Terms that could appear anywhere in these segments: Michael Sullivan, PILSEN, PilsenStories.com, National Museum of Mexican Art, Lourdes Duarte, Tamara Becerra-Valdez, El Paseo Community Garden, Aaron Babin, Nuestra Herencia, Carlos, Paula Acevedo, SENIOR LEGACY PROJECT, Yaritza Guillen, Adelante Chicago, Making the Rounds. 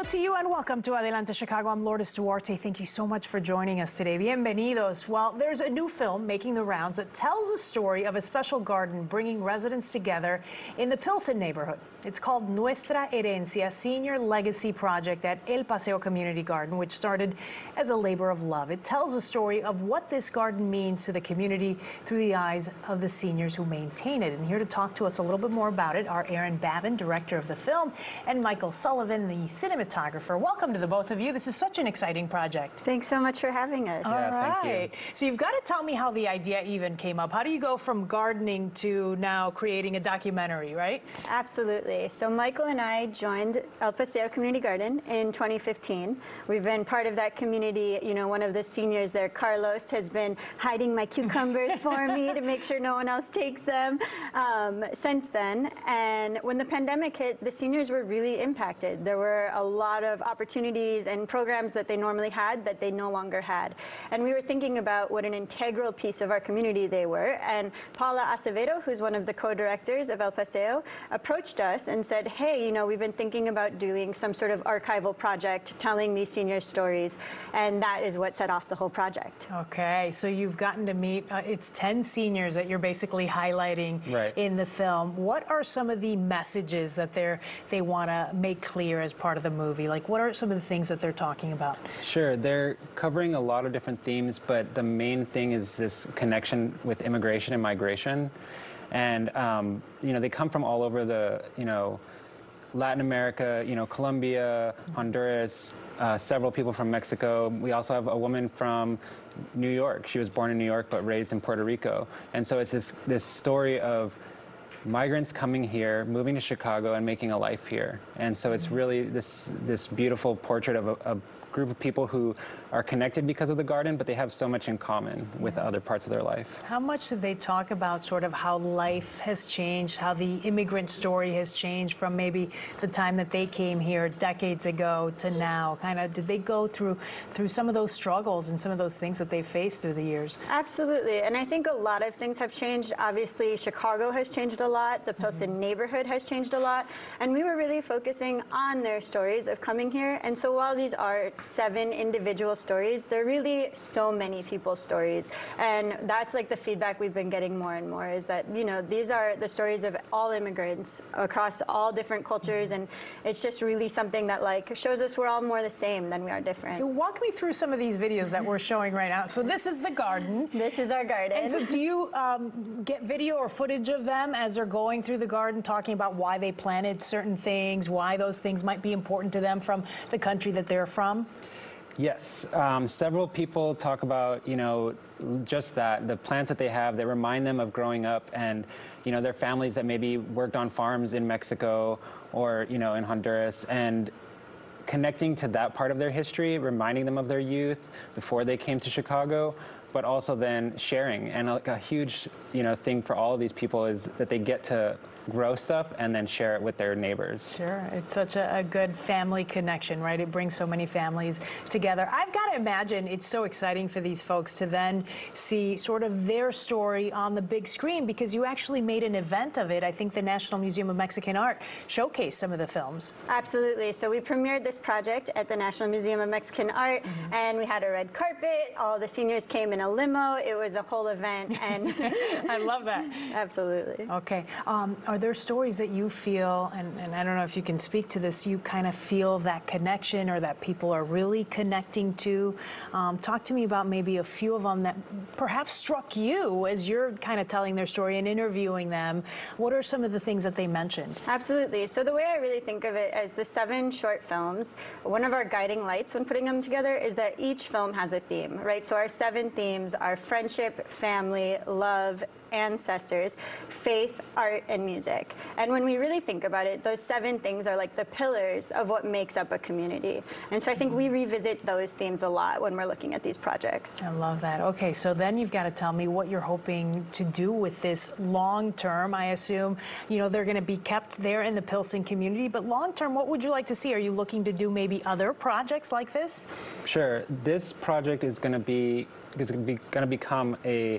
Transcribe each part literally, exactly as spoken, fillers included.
Hello to you and welcome to Adelante Chicago. I'm Lourdes Duarte. Thank you so much for joining us today. Bienvenidos. Well, there's a new film, Making the Rounds, that tells the story of a special garden bringing residents together in the Pilsen neighborhood. It's called Nuestra Herencia, SENIOR LEGACY PROJEct at El Paseo Community Garden, which started as a labor of love. It tells the story of what this garden means to the community through the eyes of the seniors who maintain it. And here to talk to us a little bit more about it are Aaron Babin, director of the film, and Michael Sullivan, the cinematographer. Welcome to the both of you. This is such an exciting project. Thanks so much for having us. All yeah, right. Thank you. So you've got to tell me how the idea even came up. How do you go from gardening to now creating a documentary, right? Absolutely. So Michael and I joined El Paseo Community Garden in twenty fifteen. We've been part of that community. You know, one of the seniors there, Carlos, has been hiding my cucumbers for me to make sure no one else takes them um, since then. And when the pandemic hit, the seniors were really impacted. There were a lot of opportunities and programs that they normally had that they no longer had. And we were thinking about what an integral piece of our community they were. And Paula Acevedo, who's one of the co-directors of El Paseo, approached us and said, hey, you know, we've been thinking about doing some sort of archival project telling these senior stories. And that is what set off the whole project. Okay, so you've gotten to meet, uh, it's ten seniors that you're basically highlighting right. in the film. What are some of the messages that they're, they want to make clear as part of the movie? Like, what are some of the things that they're talking about? Sure, they're covering a lot of different themes, but the main thing is this connection with immigration and migration. And, um, you know, they come from all over the, you know, Latin America, you know, Colombia, Honduras, uh, several people from Mexico. We also have a woman from New York. She was born in New York, but raised in Puerto Rico. And so it's this, this story of migrants coming here, moving to Chicago, and making a life here. And so it's really this this beautiful portrait of a, a group of people who are connected because of the garden, but they have so much in common with other parts of their life. How much did they talk about sort of how life has changed, how the immigrant story has changed from maybe the time that they came here decades ago to now? Kind of, did they go through through some of those struggles and some of those things that they faced through the years? Absolutely, and I think a lot of things have changed. Obviously, Chicago has changed a lot. The Pilsen mm-hmm. neighborhood has changed a lot, and we were really focusing on their stories of coming here. And so while these are seven individual stories, they're really so many people's stories. And that's like the feedback we've been getting more and more, is that, you know, these are the stories of all immigrants across all different cultures. And it's just really something that, like, shows us we're all more the same than we are different. Walk me through some of these videos that we're showing right now. So this is the garden. This is our garden. And so do you um, get video or footage of them as they're going through the garden, talking about why they planted certain things, why those things might be important to them from the country that they're from? Yes, um, several people talk about, you know, just that, the plants that they have that remind them of growing up, and, you know, their families that maybe worked on farms in Mexico or, you know, in Honduras, and connecting to that part of their history, reminding them of their youth before they came to Chicago, but also then sharing. And a, a huge, you know, thing for all of these people is that they get to grow stuff and then share it with their neighbors. Sure, it's such a, a good family connection, right? It brings so many families together. I've got to imagine it's so exciting for these folks to then see sort of their story on the big screen, because you actually made an event of it. I think the National Museum of Mexican Art showcased some of the films. Absolutely, so we premiered this project at the National Museum of Mexican Art, mm-hmm. and we had a red carpet. All the seniors came in a limo. It was a whole event, and I love that. Absolutely. Okay. Um, are Are there stories that you feel, and, and I don't know if you can speak to this, you kind of feel that connection or that people are really connecting to? Um, talk to me about maybe a few of them that perhaps struck you as you're kind of telling their story and interviewing them. What are some of the things that they mentioned? Absolutely. So the way I really think of it as the seven short films, one of our guiding lights when putting them together is that each film has a theme, right? So our seven themes are friendship, family, love, ancestors, faith, art, and music. And when we really think about it, those seven things are like the pillars of what makes up a community. And so I think we revisit those themes a lot when we're looking at these projects. I love that. Okay, so then you've got to tell me what you're hoping to do with this long term. I assume, you know, they're going to be kept there in the Pilsen community, but long term, what would you like to see? Are you looking to do maybe other projects like this? Sure. This project is going to be is going to become a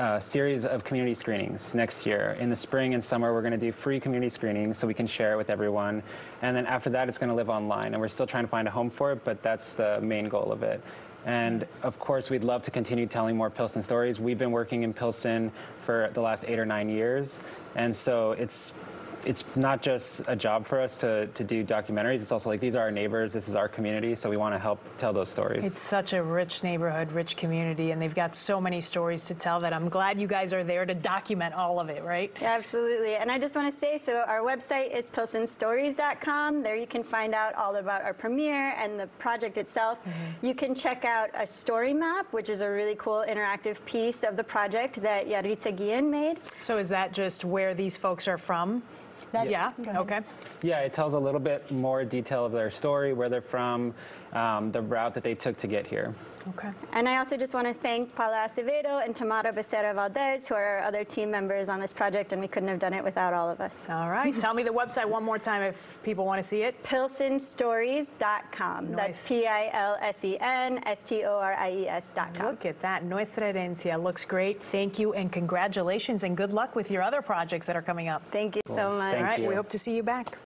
a series of community screenings next year. In the spring and summer, we're going to do free community screenings so we can share it with everyone. And then after that, it's going to live online. And we're still trying to find a home for it, but that's the main goal of it. And of course, we'd love to continue telling more Pilsen stories. We've been working in Pilsen for the last eight or nine years. And so it's, it's not just a job for us to, to do documentaries. It's also like, these are our neighbors, this is our community, so we want to help tell those stories. It's such a rich neighborhood, rich community, and they've got so many stories to tell that I'm glad you guys are there to document all of it, right? Yeah, absolutely. And I just want to say, so our website is Pilsen Stories dot com. There you can find out all about our premiere and the project itself. Mm-hmm. You can check out a story map, which is a really cool interactive piece of the project that Yaritza Guillen made. So is that just where these folks are from? That's, yeah, okay. Yeah, it tells a little bit more detail of their story, where they're from, um, the route that they took to get here. Okay. And I also just want to thank Paula Acevedo and Tamara Becerra-Valdez, who are our other team members on this project, and we couldn't have done it without all of us. All right. Tell me the website one more time if people want to see it. Pilsen Stories dot com. Nice. That's P I L S E N S T O R I E S dot com. Look at that. Nuestra Herencia looks great. Thank you, and congratulations, and good luck with your other projects that are coming up. Thank you cool. so much. Thank all right. You. We hope to see you back.